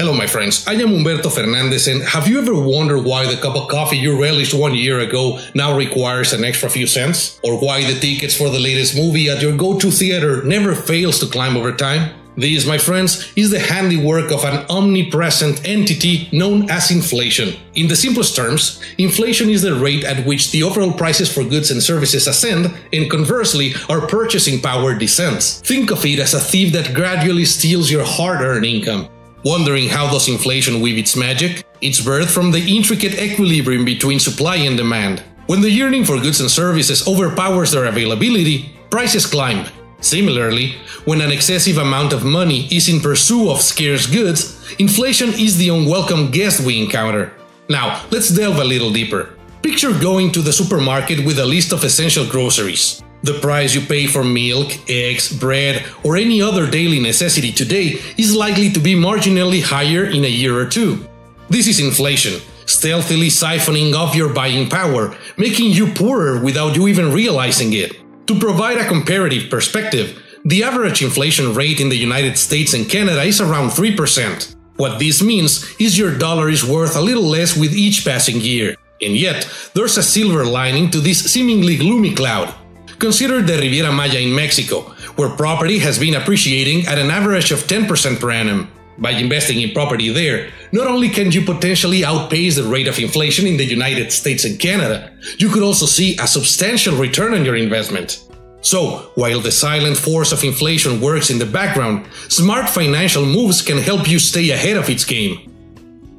Hello, my friends. I am Humberto Fernandez, and have you ever wondered why the cup of coffee you relished 1 year ago now requires an extra few cents? Or why the tickets for the latest movie at your go-to theater never fails to climb over time? This, my friends, is the handiwork of an omnipresent entity known as inflation. In the simplest terms, inflation is the rate at which the overall prices for goods and services ascend, and conversely, our purchasing power descends. Think of it as a thief that gradually steals your hard-earned income. Wondering how does inflation weave its magic? It's birthed from the intricate equilibrium between supply and demand. When the yearning for goods and services overpowers their availability, prices climb. Similarly, when an excessive amount of money is in pursuit of scarce goods, inflation is the unwelcome guest we encounter. Now, let's delve a little deeper. Picture going to the supermarket with a list of essential groceries. The price you pay for milk, eggs, bread, or any other daily necessity today is likely to be marginally higher in a year or two. This is inflation, stealthily siphoning off your buying power, making you poorer without you even realizing it. To provide a comparative perspective, the average inflation rate in the United States and Canada is around 3%. What this means is your dollar is worth a little less with each passing year. And yet, there's a silver lining to this seemingly gloomy cloud. Consider the Riviera Maya in Mexico, where property has been appreciating at an average of 10% per annum. By investing in property there, not only can you potentially outpace the rate of inflation in the United States and Canada, you could also see a substantial return on your investment. So, while the silent force of inflation works in the background, smart financial moves can help you stay ahead of its game.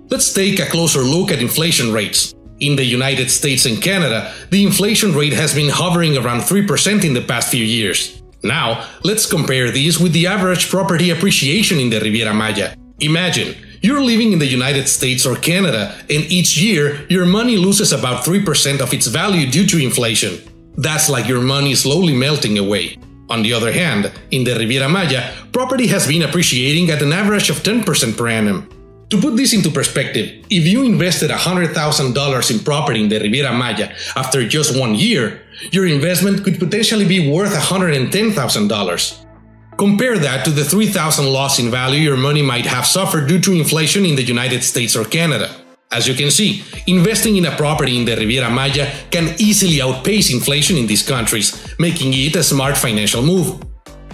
Let's take a closer look at inflation rates. In the United States and Canada, the inflation rate has been hovering around 3% in the past few years. Now, let's compare this with the average property appreciation in the Riviera Maya. Imagine, you're living in the United States or Canada, and each year, your money loses about 3% of its value due to inflation. That's like your money slowly melting away. On the other hand, in the Riviera Maya, property has been appreciating at an average of 10% per annum. To put this into perspective, if you invested $100,000 in property in the Riviera Maya after just 1 year, your investment could potentially be worth $110,000. Compare that to the $3,000 loss in value your money might have suffered due to inflation in the United States or Canada. As you can see, investing in a property in the Riviera Maya can easily outpace inflation in these countries, making it a smart financial move.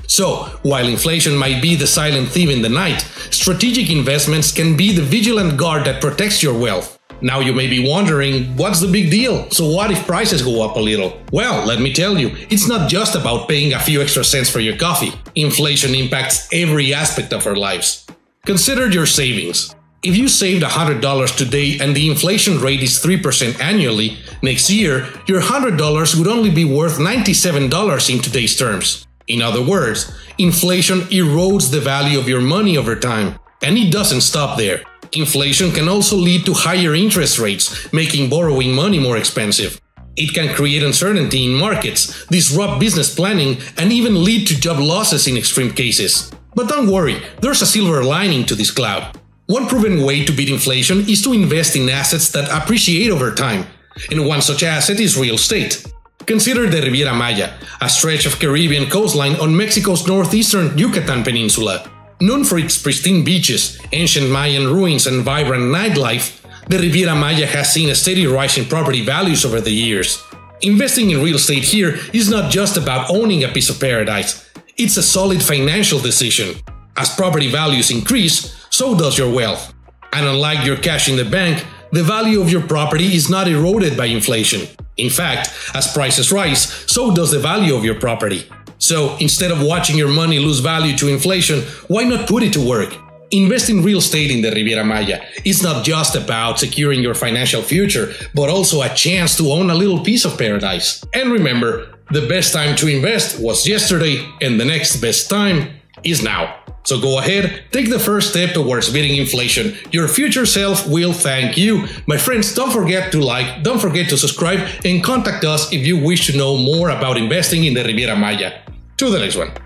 So, while inflation might be the silent thief in the night, strategic investments can be the vigilant guard that protects your wealth. Now you may be wondering, what's the big deal? So what if prices go up a little? Well, let me tell you, it's not just about paying a few extra cents for your coffee. Inflation impacts every aspect of our lives. Consider your savings. If you saved $100 today and the inflation rate is 3% annually, next year, your $100 would only be worth $97 in today's terms. In other words, inflation erodes the value of your money over time, and it doesn't stop there. Inflation can also lead to higher interest rates, making borrowing money more expensive. It can create uncertainty in markets, disrupt business planning, and even lead to job losses in extreme cases. But don't worry, there's a silver lining to this cloud. One proven way to beat inflation is to invest in assets that appreciate over time, and one such asset is real estate. Consider the Riviera Maya, a stretch of Caribbean coastline on Mexico's northeastern Yucatan Peninsula. Known for its pristine beaches, ancient Mayan ruins, and vibrant nightlife, the Riviera Maya has seen a steady rise in property values over the years. Investing in real estate here is not just about owning a piece of paradise, it's a solid financial decision. As property values increase, so does your wealth. And unlike your cash in the bank, the value of your property is not eroded by inflation. In fact, as prices rise, so does the value of your property. So, instead of watching your money lose value to inflation, why not put it to work? Invest in real estate in the Riviera Maya. It's not just about securing your financial future, but also a chance to own a little piece of paradise. And remember, the best time to invest was yesterday, and the next best time is now. So go ahead, take the first step towards beating inflation. Your future self will thank you. My friends, don't forget to like, don't forget to subscribe, and contact us if you wish to know more about investing in the Riviera Maya. To the next one.